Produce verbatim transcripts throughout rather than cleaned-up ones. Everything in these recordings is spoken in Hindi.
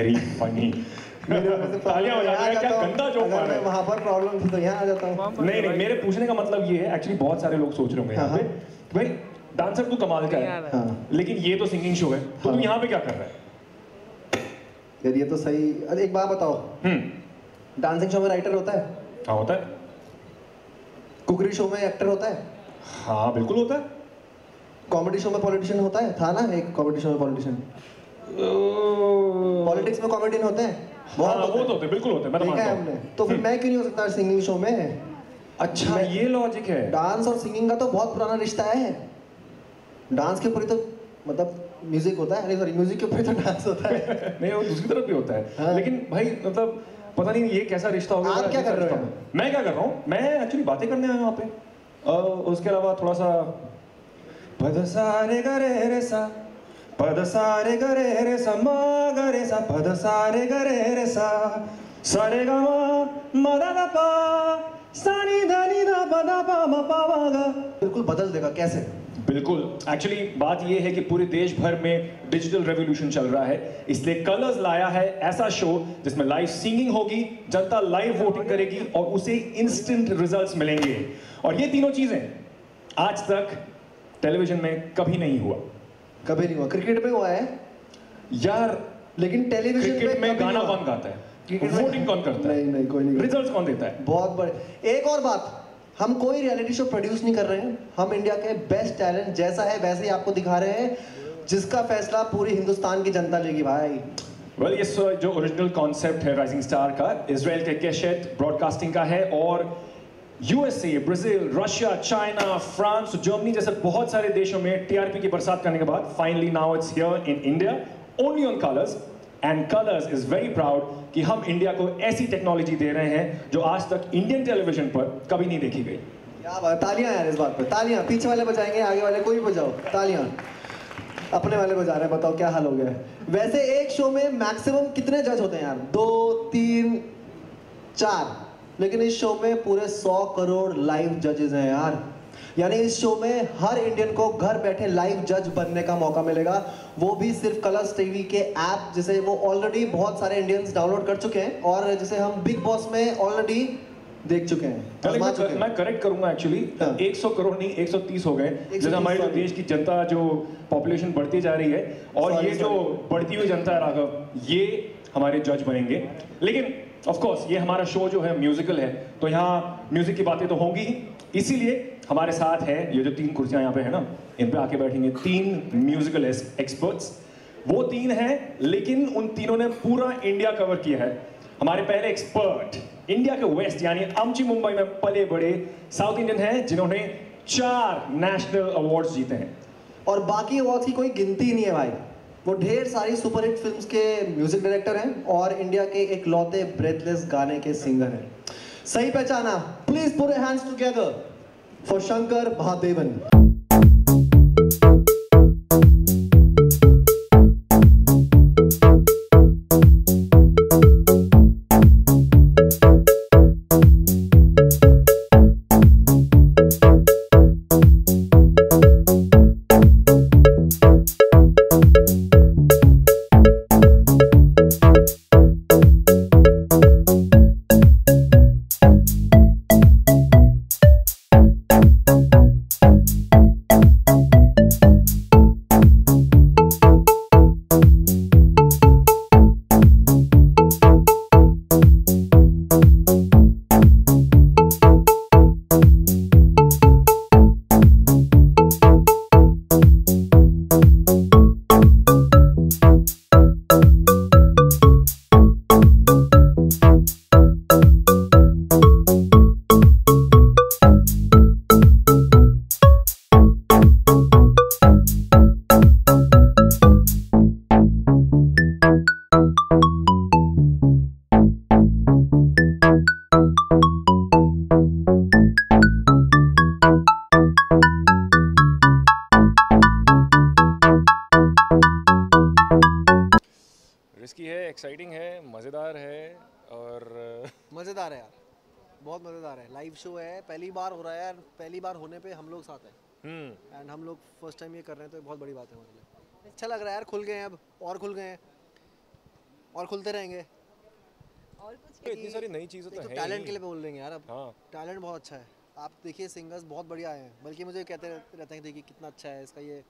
Very funny. तालियां बजाने का क्या गंदा जोक मारा है। वहाँ पर प्रॉब्लम थी तो यहाँ आ जाता हूँ। नहीं नहीं, मेरे पूछने का मतलब ये है, एक्चुअली बहुत सारे लोग सोच रहे होंगे यहाँ पे भाई डांसर तो कमाल का है लेकिन ये तो सिंगिंग शो है, तो तुम यहाँ पे क्या कर रहे हो यार? ये तो सही। अरे एक बात बताओ, डांसिंग शो में राइटर होता है? हाँ होता है। कुकरी शो में एक्टर होता है? हाँ बिल्कुल होता है। कॉमेडी शो में पॉलिटिशियन होता है? था ना एक कॉमेडी शो में पॉलिटिशियन। पॉलिटिक्स में कॉमेडियन होते हैं? बहुत होते हैं, होते बिल्कुल होते हैं। मैं मानता हूं। तो फिर मैं क्यों नहीं हो सकता सिंगिंग शो में? अच्छा ये लॉजिक है। डांस और सिंगिंग का तो बहुत पुराना रिश्ता है। डांस के ऊपर ही तो मतलब म्यूजिक होता है, सॉरी म्यूजिक के ऊपर तो डांस होता है। नहीं वो दूसरी तरफ भी होता है, लेकिन भाई मतलब पता नहीं ये कैसा रिश्ता होगा। आप क्या कर रहे हो? मैं क्या कर रहा हूँ, मैं एक्चुअली बातें करने आया वहाँ पे। उसके अलावा थोड़ा सा पद सारे गरे रे सा, पद सारे गरे रे सा मा गरे सा, पद सारे गरे रे सा, सारे गा मा दा दा पा सा नी दा नी दा पा दा पा मा पा मा गा। बिल्कुल बदल देगा। कैसे? बिल्कुल एक्चुअली बात ये है कि पूरे देश भर में डिजिटल रेवोल्यूशन चल रहा है, इसलिए कलर्स लाया है ऐसा शो जिसमें लाइव सिंगिंग होगी, जनता लाइव वोटिंग करेगी और उसे इंस्टेंट रिजल्ट्स मिलेंगे। और ये तीनों चीजें आज तक टेलीविजन में कभी नहीं हुआ। कभी नहीं हुआ। क्रिकेट में हुआ है यार, लेकिन टेलीविजन क्रिकेट में गाना कौन गाता है? वोटिंग कौन करता है? नहीं नहीं कोई नहीं। रिजल्ट्स कौन देता है? बहुत बड़े। एक और बात, हम कोई रियलिटी शो प्रोड्यूस नहीं कर रहे हैं, हम इंडिया के बेस्ट टैलेंट जैसा है वैसे ही आपको दिखा रहे हैं, जिसका फैसला पूरी हिंदुस्तान की जनता लेगी भाई। वेल well, ये जो ओरिजिनल कॉन्सेप्ट है राइजिंग स्टार का इजराइल के केशेट ब्रॉडकास्टिंग का है और USA, Brazil, Russia, China, France, Germany जैसे बहुत सारे देशों में टीआरपी की बरसात करने के बाद finally now it's here in India only on Colors. And Colors is very proud कि हम इंडिया को ऐसी टेक्नोलॉजी दे रहे हैं जो आज तक इंडियन टेलीविजन पर कभी नहीं देखी गई। क्या बात, तालियां यार इस बात पर। तालियां पीछे वाले बजाएंगे, आगे वाले कोई बजाओ, तालियां अपने वाले बजा रहे हैं। बताओ क्या हाल हो गया है। वैसे एक शो में मैक्सिमम कितने जज होते हैं यार? दो, तीन, चार, लेकिन इस शो में पूरे सौ करोड़ लाइव जजेस हैं यार। यानी इस शो में हर इंडियन को घर बैठे लाइव जज बनने का मौका मिलेगा, वो भी सिर्फ कलर्स टीवी के ऐप, जिसे वो ऑलरेडी बहुत सारे इंडियंस डाउनलोड कर चुके हैं और जिसे हम बिग बॉस में ऑलरेडी देख चुके हैं। मैं, चुके मैं करेक्ट करूंगा एक्चुअली, हाँ। एक सौ करोड़ नहीं एक सौ तीस हो गए। जैसे हमारे जो देश की जनता, जो पॉपुलेशन बढ़ती जा रही है और sorry, ये sorry. जो बढ़ती हुई जनता है राघव, ये हमारे जज बनेंगे। लेकिन ऑफ कोर्स ये हमारा शो जो है म्यूजिकल है, तो यहाँ म्यूजिक की बातें तो होंगी ही, इसीलिए हमारे साथ है ये जो तीन कुर्सियां यहाँ पे है ना, इन पे आके बैठेंगे तीन म्यूजिकल एक्सपर्ट्स। वो तीन हैं लेकिन उन तीनों ने पूरा इंडिया कवर किया है। हमारे पहले एक्सपर्ट इंडिया के वेस्ट यानी अमची मुंबई में पले बड़े साउथ इंडियन हैं जिन्होंने चार नेशनल अवार्ड्स जीते हैं और बाकी अवार्ड्स की कोई गिनती नहीं है भाई। वो ढेर सारी सुपरहिट फिल्म्स के म्यूजिक डायरेक्टर हैं और इंडिया के एक लौते ब्रेथलेस गाने के सिंगर हैं। सही पहचाना। Please put your hands together for Shankar Mahadevan. Exciting है, मज़ेदार है और मज़ेदार है यार, बहुत मज़ेदार है। लाइव शो है, पहली बार हो रहा है यार, पहली बार होने पे हम लोग साथ हैं एंड हम लोग फर्स्ट टाइम ये कर रहे हैं, तो बहुत बड़ी बात है हमारे लिए। अच्छा लग रहा है यार, खुल गए हैं अब और खुल गए हैं और खुलते रहेंगे और कुछ तो इतनी सारी नई चीज़ें तो, तो है टैलेंट के लिए बोल रहे हैं यार। अब हाँ। टैलेंट बहुत अच्छा है, आप देखिए सिंगर्स बहुत बढ़िया हैं, बल्कि मुझे कहते रहते हैं देखिए कितना अच्छा है इसका ये,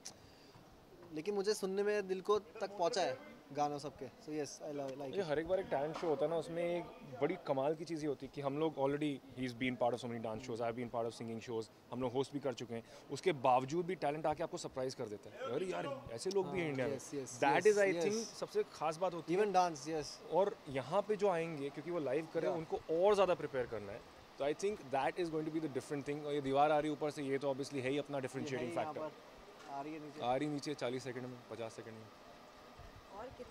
लेकिन मुझे सुनने में दिल को तक पहुँचा है गानों सबके। सो यस आई लाइक ये हर एक बार एक टैलेंट शो होता है ना, उसमें एक बड़ी कमाल की चीज़ ही होती है कि हम लोग ऑलरेडी ही is been part of so many dance shows, I have been part of singing shows, हम लोग होस्ट भी कर चुके हैं, उसके बावजूद भी टैलेंट आके आपको सरप्राइज कर देता है। अरे यार ऐसे लोग भी हैं इंडिया में, दैट इज़ आई थिंक सबसे खास बात होती है इवन डांस। यस, और यहाँ पे जो आएंगे क्योंकि वो लाइव करें उनको और ज़्यादा प्रिपेयर करना है, तो I think that is going to be the different thing. और ये दीवार आ रही ऊपर से, ये तो ऑब्वियसली है ही अपना डिफरेंशिएटिंग फैक्टर, आ रही नीचे चालीस सेकेंड में, पचास सेकेंड में।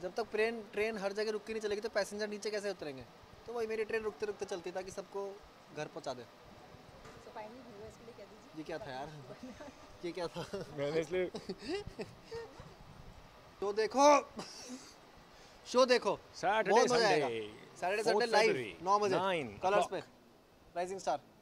जब तक ट्रेन ट्रेन हर जगह रुक के नहीं चलेगी तो पैसेंजर नीचे कैसे उतरेंगे, तो वही मेरी ट्रेन रुकते रुकते चलती ताकि सबको घर पहुंचा दे। so, ये क्या था यार ये क्या था मैंने इसलिए तो देखो शो देखो सैटरडे संडे लाइव नौ बजे कलर्स पे, राइजिंग स्टार।